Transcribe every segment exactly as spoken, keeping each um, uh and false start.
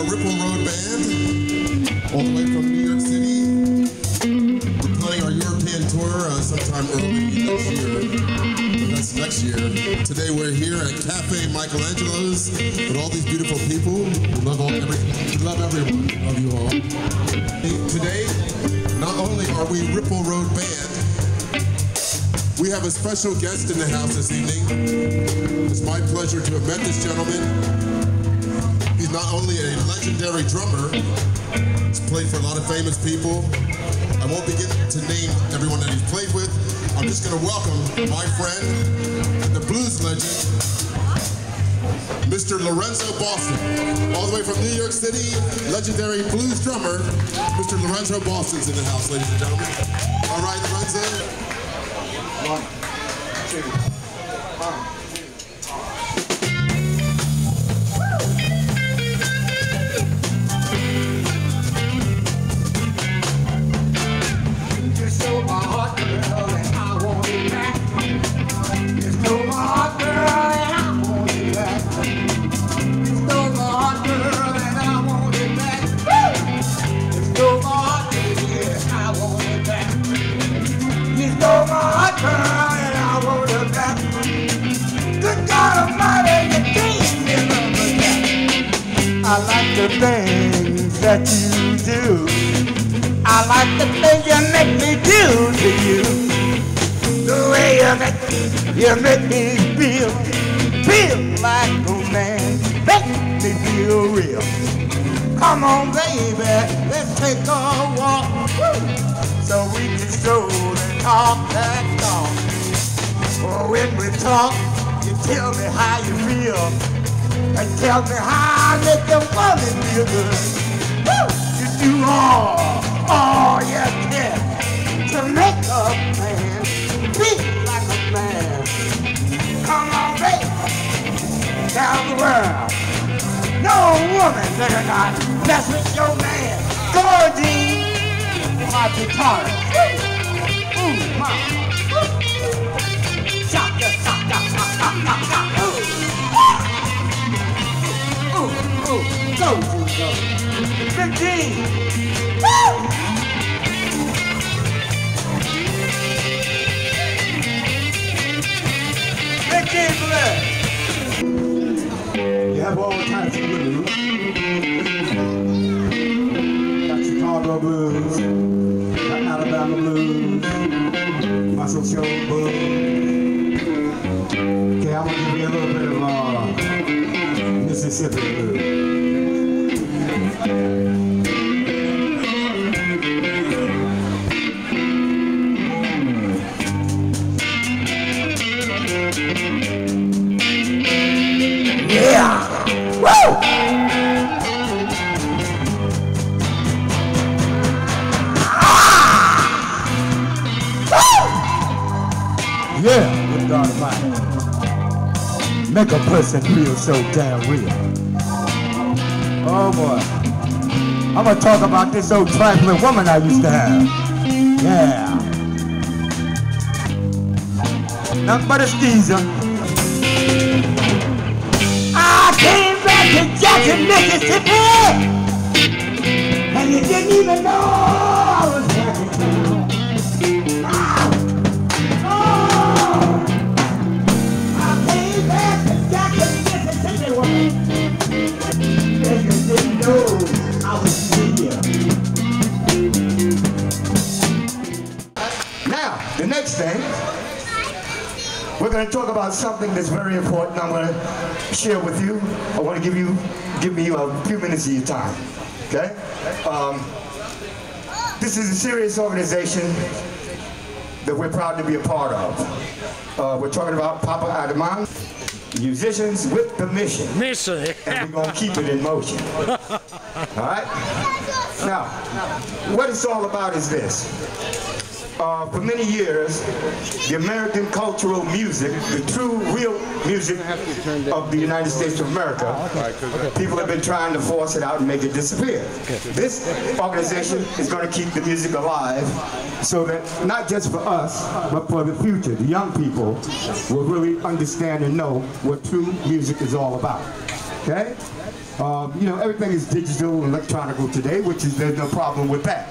uh, Ripple Road Band, all the way from New York City. We're planning our European tour uh, sometime early next year. That's next year. Today we're here at Cafe Michelangelo's with all these beautiful people. We love all everything. We love everyone. We love you all. Today, not only are we Ripple Road Band, we have a special guest in the house this evening. It's my pleasure to have met this gentleman. He's not only a legendary drummer, he's played for a lot of famous people. I won't begin to name everyone that he's played with. I'm just gonna welcome my friend, the blues legend, Mister Lorenzo Boston. All the way from New York City, legendary blues drummer, Mister Lorenzo Boston's in the house, ladies and gentlemen. All right, Lorenzo. One, two, one. I like the things that you do. I like the things you make me do to you. The way you make me, you make me feel, feel like a man. Make me feel real. Come on, baby, let's take a walk. Woo! So we can go and talk that talk. For when we talk, you tell me how you feel. And tell me how I make your woman feel good. Woo! You do all, all you can to make a man feel like a man. Come on, baby, tell the world, no woman better not mess with your man. Go on, G. Watch your car. Ooh, mama. Shock, shock, shock, shock, shock, shock. Go, go, go. fifteen. Woo! fifteen blood. You have all types of blues. Got Chicago blues. Got Alabama blues. Muscle show blues. Okay, I want to give you a little bit of uh, Mississippi blues. Yeah, with God Almighty. Make a person feel so damn real. Oh boy. I'm gonna talk about this old trifling woman I used to have. Yeah. Nothing but a steezer. I came back to Jackson, Mississippi, and you didn't even know I was back. We're going to talk about something that's very important. I'm going to share with you. I want to give you, give me a few minutes of your time. Okay? Um, this is a serious organization that we're proud to be a part of. Uh, we're talking about Papa Adam, musicians with the mission. Mission. And we're going to keep it in motion. All right? Now, what it's all about is this. Uh, for many years, the American cultural music, the true, real music of the United States of America, people have been trying to force it out and make it disappear. This organization is going to keep the music alive so that not just for us, but for the future, the young people will really understand and know what true music is all about. okay? Um, you know, everything is digital and electronical today, which is, there's no problem with that.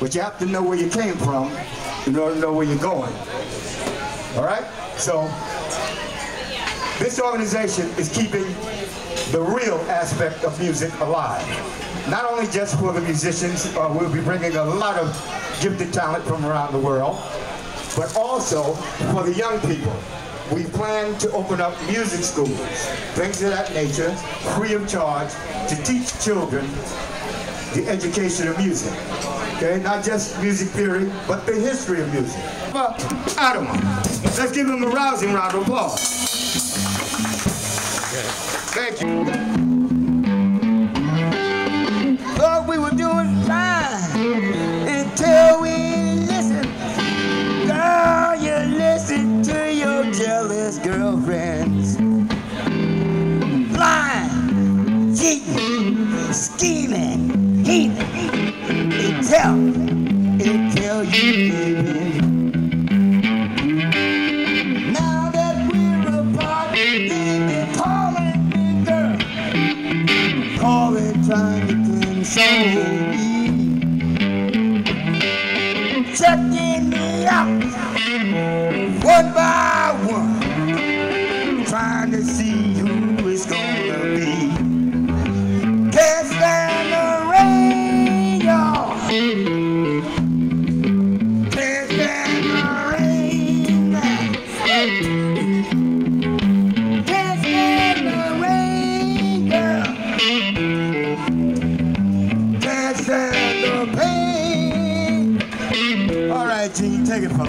But you have to know where you came from in order to know where you're going, all right? So this organization is keeping the real aspect of music alive. Not only just for the musicians, uh, we'll be bringing a lot of gifted talent from around the world, but also for the young people. We plan to open up music schools, things of that nature, free of charge, to teach children the education of music. Okay, not just music theory, but the history of music. Well, Adam, let's give him a rousing round of applause. Thank you. Thought we were doing fine until we listened. Girl, you listen to jealous girlfriends, lying, cheating, scheming, heathen. They tell, they tell you, baby. Now that we're apart, they be calling me girl, calling, trying to console me, checking me out one by. Trying to see who it's gonna be. Can't stand the rain, y'all. Can't stand the rain now. Can't stand the rain, girl. Can't stand the pain. All right, Gene, take it from me.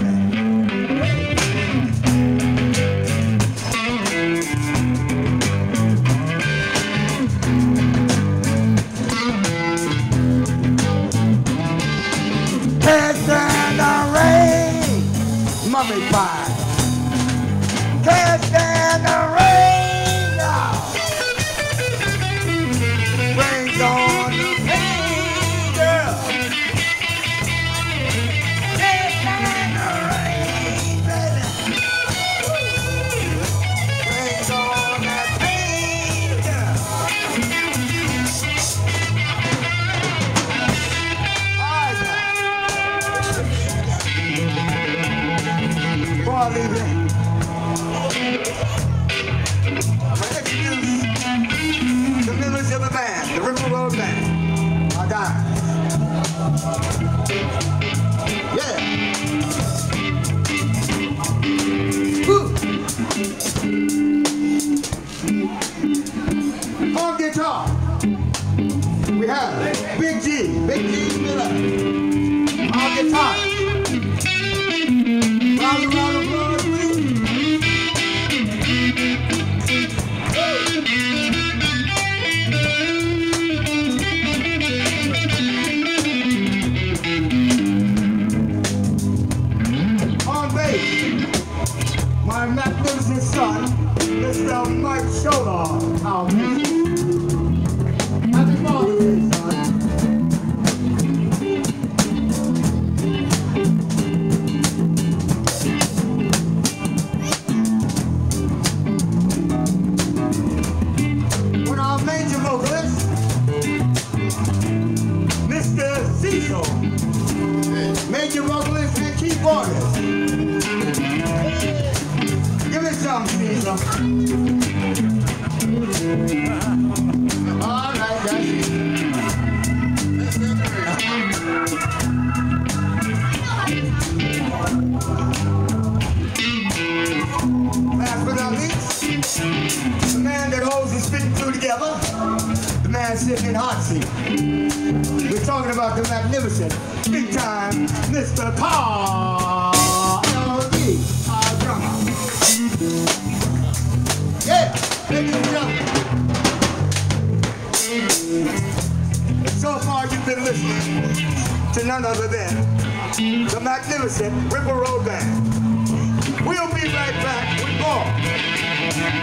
Pie. Can't stand the rain now. Rain's on the pain, girl. Can't stand the rain, baby. Rain's on the pain, girl. All right, now. Boy, leave it. My excuse, the members of the band, the Ripple Road Band, I died. Yeah. Woo. On guitar, we have Big G, Big G Miller. On guitar. My magnificent son, Mister Mike Scholar, how many? Happy Father's Day, son. With our major vocalist, Mister Cecil, major vocalist and keyboardist. Give me some, Caesar. All right, that's it. Last but not least, the man that holds his spitting two together, the man sitting in hot seat. We're talking about the magnificent, big time, Mister Paul-E. Yeah, ladies and gentlemen. So far you've been listening to none other than the magnificent Ripple Road Band. We'll be right back with more.